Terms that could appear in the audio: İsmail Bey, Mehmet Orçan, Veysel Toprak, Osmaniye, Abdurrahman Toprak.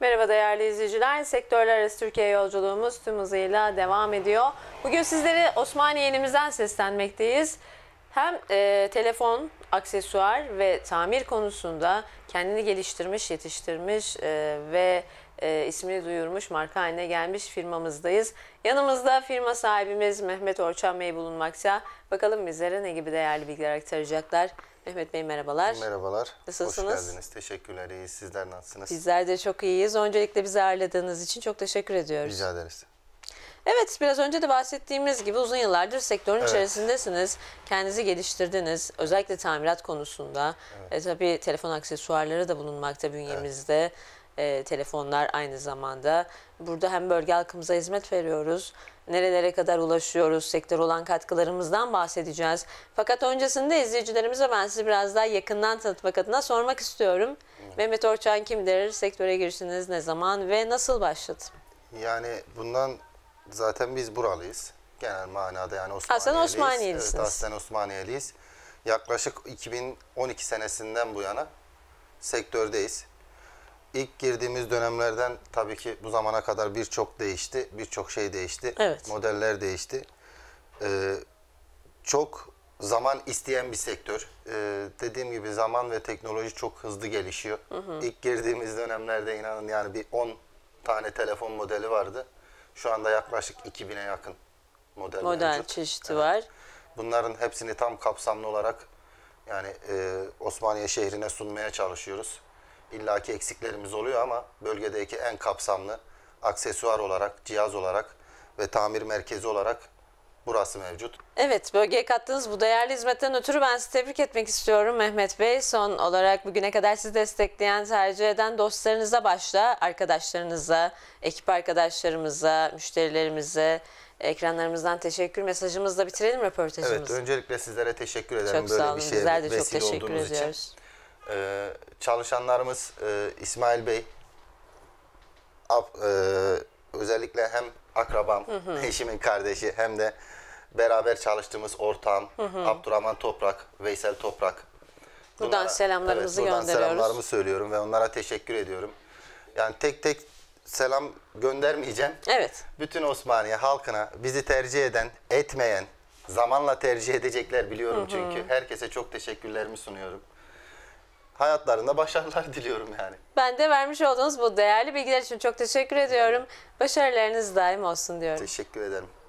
Merhaba değerli izleyiciler, sektörler arası Türkiye yolculuğumuz tüm hızıyla devam ediyor. Bugün sizlere Osmaniye ilimizden seslenmekteyiz. Hem telefon, aksesuar ve tamir konusunda kendini geliştirmiş, yetiştirmiş ve ismini duyurmuş, marka haline gelmiş firmamızdayız. Yanımızda firma sahibimiz Mehmet Orçan Bey bulunmakta. Bakalım bizlere ne gibi değerli bilgiler aktaracaklar. Mehmet Bey merhabalar. Merhabalar. Nasılsınız? Hoş geldiniz. Teşekkürler. İyiyiz. Sizler nasılsınız? Bizler de çok iyiyiz. Öncelikle bizi ağırladığınız için çok teşekkür ediyoruz. Rica ederiz. Evet, biraz önce de bahsettiğimiz gibi uzun yıllardır sektörün içerisindesiniz. Kendinizi geliştirdiniz. Özellikle tamirat konusunda. Evet. Tabii telefon aksesuarları da bulunmakta bünyemizde. Evet. Telefonlar aynı zamanda. Burada hem bölge halkımıza hizmet veriyoruz, nerelere kadar ulaşıyoruz, sektör olan katkılarımızdan bahsedeceğiz. Fakat öncesinde izleyicilerimize ben sizi biraz daha yakından tanıtmak adına sormak istiyorum. Evet. Mehmet Orçan kimdir, sektöre girişiniz ne zaman ve nasıl başladı? Yani bundan zaten biz buralıyız. Genel manada yani Osmaniyeliyiz. Aslen Osmaniyelisiniz. Evet, aslen Osmaniyeliyiz. Yaklaşık 2012 senesinden bu yana sektördeyiz. İlk girdiğimiz dönemlerden tabii ki bu zamana kadar birçok şey değişti, evet. Modeller değişti. Çok zaman isteyen bir sektör. Dediğim gibi zaman ve teknoloji çok hızlı gelişiyor. Hı hı. İlk girdiğimiz dönemlerde inanın yani bir 10 tane telefon modeli vardı. Şu anda yaklaşık 2000'e yakın model çeşidi var. Bunların hepsini tam kapsamlı olarak yani Osmaniye şehrine sunmaya çalışıyoruz. İllaki eksiklerimiz oluyor ama bölgedeki en kapsamlı aksesuar olarak, cihaz olarak ve tamir merkezi olarak burası mevcut. Evet, bölgeye kattığınız bu değerli hizmetten ötürü ben sizi tebrik etmek istiyorum Mehmet Bey. Son olarak bugüne kadar sizi destekleyen, tercih eden dostlarınıza başla, arkadaşlarınıza, ekip arkadaşlarımıza, müşterilerimize, ekranlarımızdan teşekkür mesajımızla bitirelim röportajımızı. Evet, öncelikle sizlere teşekkür ederim. Çok sağ olun. Bizler de çok teşekkür ediyoruz. Çalışanlarımız İsmail Bey özellikle hem akrabam, hı hı, eşimin kardeşi hem de beraber çalıştığımız ortağım, hı hı, Abdurrahman Toprak, Veysel Toprak. Buradan selamlarımızı gönderiyoruz. Buradan selamlarımı söylüyorum ve onlara teşekkür ediyorum. Yani tek tek selam göndermeyeceğim. Evet. Bütün Osmaniye halkına, bizi tercih eden, etmeyen, zamanla tercih edecekler biliyorum, hı hı, çünkü. Herkese çok teşekkürlerimi sunuyorum. Hayatlarında başarılar diliyorum yani. Ben de vermiş olduğunuz bu değerli bilgiler için çok teşekkür ediyorum. Başarılarınız daim olsun diyorum. Teşekkür ederim.